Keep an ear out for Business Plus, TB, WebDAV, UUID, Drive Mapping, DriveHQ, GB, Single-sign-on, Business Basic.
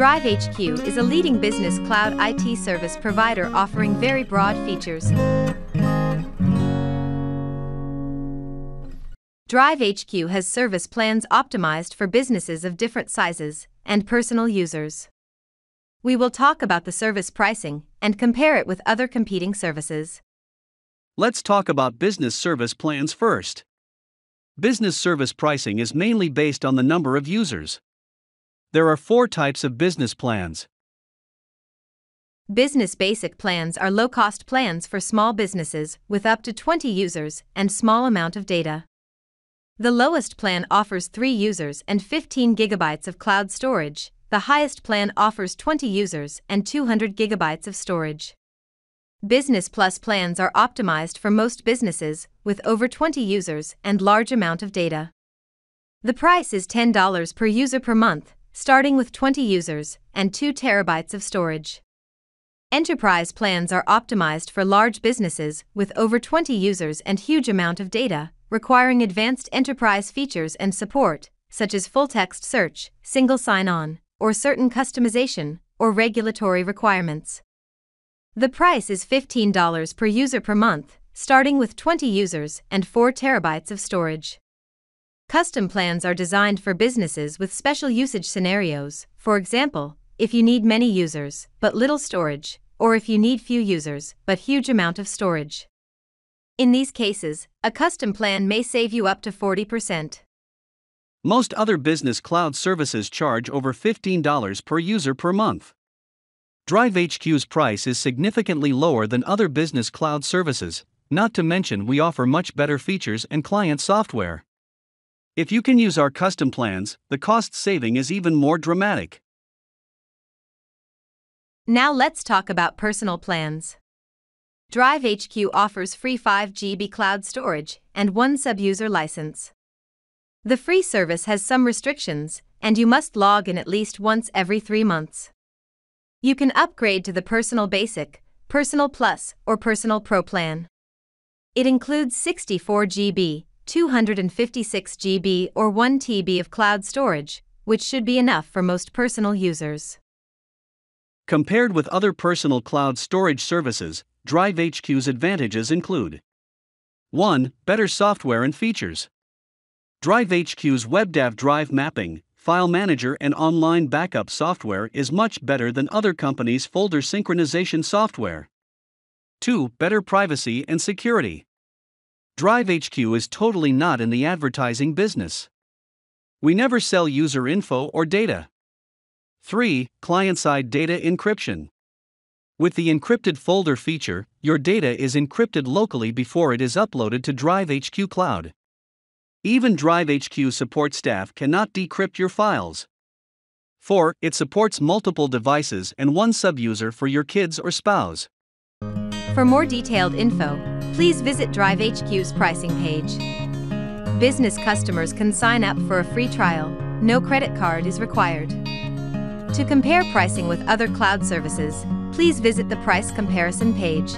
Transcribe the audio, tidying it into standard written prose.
DriveHQ is a leading business cloud IT service provider offering very broad features. DriveHQ has service plans optimized for businesses of different sizes and personal users. We will talk about the service pricing and compare it with other competing services. Let's talk about business service plans first. Business service pricing is mainly based on the number of users. There are four types of business plans. Business basic plans are low-cost plans for small businesses with up to 20 users and small amount of data. The lowest plan offers 3 users and 15 gigabytes of cloud storage. The highest plan offers 20 users and 200 gigabytes of storage. Business Plus plans are optimized for most businesses with over 20 users and large amount of data. The price is $10 per user per month, starting with 20 users and 2 terabytes of storage. Enterprise plans are optimized for large businesses with over 20 users and huge amount of data, requiring advanced enterprise features and support, such as full-text search, single sign-on, or certain customization or regulatory requirements. The price is $15 per user per month, starting with 20 users and 4 terabytes of storage. Custom plans are designed for businesses with special usage scenarios, for example, if you need many users but little storage, or if you need few users but huge amount of storage. In these cases, a custom plan may save you up to 40%. Most other business cloud services charge over $15 per user per month. DriveHQ's price is significantly lower than other business cloud services, not to mention we offer much better features and client software. If you can use our custom plans, the cost saving is even more dramatic. Now let's talk about personal plans. DriveHQ offers free 5 GB cloud storage and 1 sub-user license. The free service has some restrictions, and you must log in at least once every 3 months. You can upgrade to the Personal Basic, Personal Plus, or Personal Pro plan. It includes 64 GB, 256 GB or 1 TB of cloud storage, which should be enough for most personal users. Compared with other personal cloud storage services, DriveHQ's advantages include 1. Better software and features. DriveHQ's WebDAV drive mapping, file manager and online backup software is much better than other companies' folder synchronization software. 2. Better privacy and security. DriveHQ is totally not in the advertising business. We never sell user info or data. 3. Client-side data encryption. With the encrypted folder feature, your data is encrypted locally before it is uploaded to DriveHQ Cloud. Even DriveHQ support staff cannot decrypt your files. 4. It supports multiple devices and 1 sub-user for your kids or spouse. For more detailed info, please visit DriveHQ's pricing page. Business customers can sign up for a free trial, no credit card is required. To compare pricing with other cloud services, please visit the price comparison page.